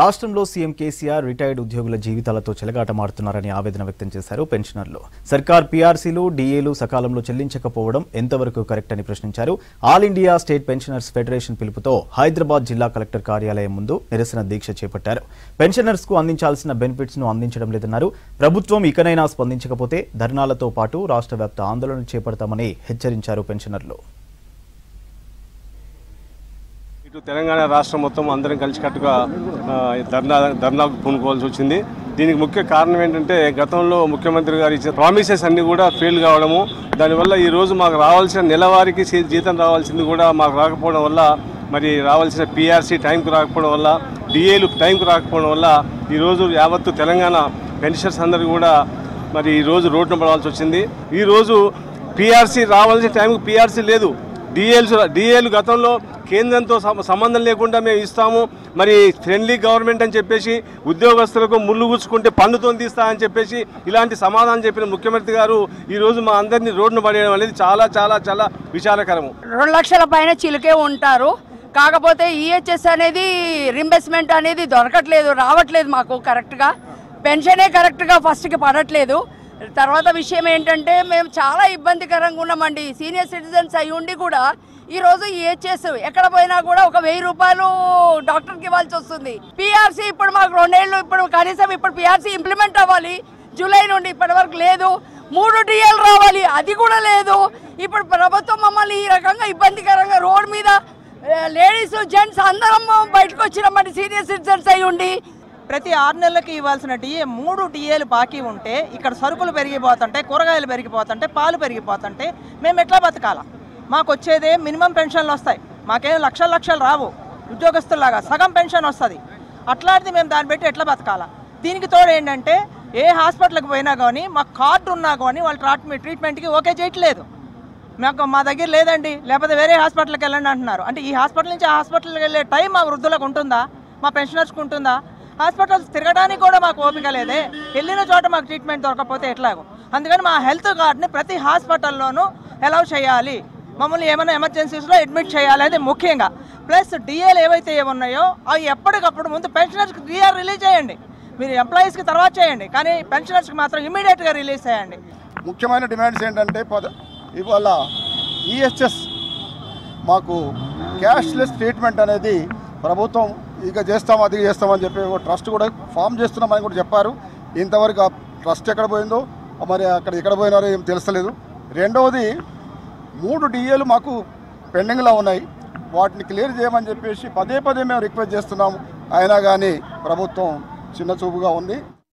రాష్ట్రంలో CM KCR retired ఉద్యోగుల జీవితాలతో చెలగాటమాడుతున్నారని ఆవేదన వ్యక్తం చేశారు పెన్షనర్లు సర్కార్ పీఆర్సీలు డీఏలు సకాలంలో చెల్లించకపోవడం ఎంతవరకు కరెక్ట్ అని ప్రశ్నించారు all India state pensioners federation పిలుపుతో హైదరాబాద్ జిల్లా కలెక్టర్ కార్యాలయం ముందు నిరసన దీక్ష చేపట్టారు పెన్షనర్స్ కు అందించాల్సిన బెనిఫిట్స్ ను అందించడం లేదన్నారు ప్రభుత్వం ఇకనైనా స్పందించకపోతే ధర్నాలతో పాటు రాష్ట్రవ్యాప్త ఆందోళన చేపడతామని హెచ్చరించారు పెన్షనర్లు ఇటు తెలంగాణ రాష్ట్రం మొత్తం అందరం కలిసికట్టుగా ధర్నాకు పూనుకోవాల్సి వచ్చింది దీనికి ముఖ్య కారణం ఏంటంటే గతంలో ముఖ్యమంత్రి గారు ఇచ్చిన ప్రామిసెస్ అన్నీ కూడా ఫెయిల్ కావడము దానివల్ల ఈరోజు మాకు రావాల్సిన నెలవారీకి జీతం రావాల్సింది కూడా మాకు రాకపోవడం వల్ల మరి రావాల్సిన పీఆర్సీ టైంకు రాకపోవడం వల్ల డిఏలు టైంకు రాకపోవడం వల్ల ఈరోజు యావత్తు తెలంగాణ పెన్షనర్స్ అందరూ కూడా మరి ఈరోజు రోడ్డున పడాల్సి వచ్చింది ఈరోజు పీఆర్సీ రావాల్సిన టైంకు పీఆర్సీ లేదు డిఏలు గతంలో కేంద్రంతో సంబంధం లేకుండా మేము ఇస్తాము మరి ఫ్రెండ్లీ గవర్నమెంట్ అని చెప్పేసి ఉద్యోగస్తులకు ముళ్ళు గుచ్చుకుంటే పన్నుతో తీస్తామని చెప్పేసి ఇలాంటి సమాధానం చెప్పిన ముఖ్యమంత్రి గారు ఈరోజు మా అందరినీ రోడ్డున పడేయడం అనేది చాలా చాలా చాలా విచారకరము 2 లక్షల పైన చిలుకే ఉంటారు కాకపోతే ఈహెచ్ఎస్ అనేది రింబర్స్మెంట్ అనేది దొరకట్లేదు రావట్లేదు మాకు కరెక్ట్గా పెన్షనే కరెక్ట్గా ఫస్ట్కి పడట్లేదు తర్వాత విషయం ఏంటంటే మేము చాలా ఇబ్బందికరంగా ఉన్నామండి సీనియర్ సిటిజన్స్ అయి ఉండి కూడా ఈరోజు ఈహెచ్ఎస్ ఎక్కడ పోయినా కూడా ఒక 1000 రూపాయలు డాక్టర్కి ఇవ్వాల్సి వస్తుంది పీఆర్సీ ఇప్పుడు మాకు 2 ఏళ్ళు ఇప్పుడు కనీసం ఇప్పుడు పీఆర్సీ ఇంప్లిమెంట్ అవ్వాలి జూలై నుండి ఇప్పటి వరకు లేదు 3 DL రావాలి అది కూడా లేదు ఇప్పుడు ప్రభుత్వం మమ్మల్ని ఈ రకంగా ఇబ్బందికరంగా రోడ్ మీద లేడీస్ జెంట్స్ అందరం బయటకు వచ్చినామండి సీనియర్ సిటిజన్స్ అయి ఉండి ప్రతి 6 నెలలకి ఇవ్వాల్సిన డిఏ 3 DAలు బాకీ ఉంటే ఇక్కడ సరుకులు పెరిగిపోతుంటే కూరగాయలు పెరిగిపోతుంటే పాలు పెరిగిపోతుంటే మేము ఎట్లా బతకాలా మాకు వచ్చేదే మినిమం పెన్షన్లు వస్తాయి మాకేం లక్షలు రావు ఉద్యోగస్తులాగా సగం పెన్షన్ వస్తుంది అట్లాంటిది మేము దాన్ని పెట్టి ఎట్లా బతకాలా దీనికి తోడు ఏంటంటే ఏ హాస్పిటల్కి పోయినా కానీ మాకు కార్డు ఉన్నా కానీ వాళ్ళు ట్రీట్మెంట్కి ఓకే చేయట్లేదు మాకు మా దగ్గర లేదండి లేకపోతే వేరే హాస్పిటల్కి వెళ్ళండి అంటున్నారు అంటే ఈ హాస్పిటల్ నుంచి ఆ హాస్పిటల్కి వెళ్ళే టైం మా వృద్ధులకు ఉంటుందా మా పెన్షనర్స్కి ఉంటుందా హాస్పిటల్స్ తిరగడానికి కూడా మాకు ఓపిక లేదే వెళ్ళిన చోట మాకు ట్రీట్మెంట్ దొరకకపోతే ఎట్లాగో అందుకని మా హెల్త్ కార్డుని ప్రతి హాస్పిటల్లోనూ అలౌ చేయాలి మమ్మల్ని ఏమైనా ఎమర్జెన్సీస్లో అడ్మిట్ చేయాలి అనేది ముఖ్యంగా ప్లస్ డిఏలు ఏవైతే ఏమున్నాయో అవి ఎప్పటికప్పుడు ముందు పెన్షనర్స్కి డిఆర్ రిలీజ్ చేయండి మీరు ఎంప్లాయీస్కి తర్వాత చేయండి కానీ పెన్షనర్స్కి మాత్రం ఇమీడియట్గా రిలీజ్ చేయండి ముఖ్యమైన డిమాండ్స్ ఏంటంటే ఇవాళ ఈహెచ్ఎస్ మాకు క్యాష్లెస్ ట్రీట్మెంట్ అనేది ప్రభుత్వం ఇక చేస్తాం అది చేస్తామని చెప్పి ట్రస్ట్ కూడా ఫామ్ చేస్తున్నామని కూడా చెప్పారు ఇంతవరకు ఆ ట్రస్ట్ ఎక్కడ పోయిందో మరి అక్కడ ఎక్కడ పోయినారో ఏం తెలుస్తలేదు రెండవది 3 DAలు మాకు పెండింగ్లో ఉన్నాయి వాటిని క్లియర్ చేయమని చెప్పేసి పదే పదే మేము రిక్వెస్ట్ చేస్తున్నాము అయినా కానీ ప్రభుత్వం చిన్న చూపుగా ఉంది.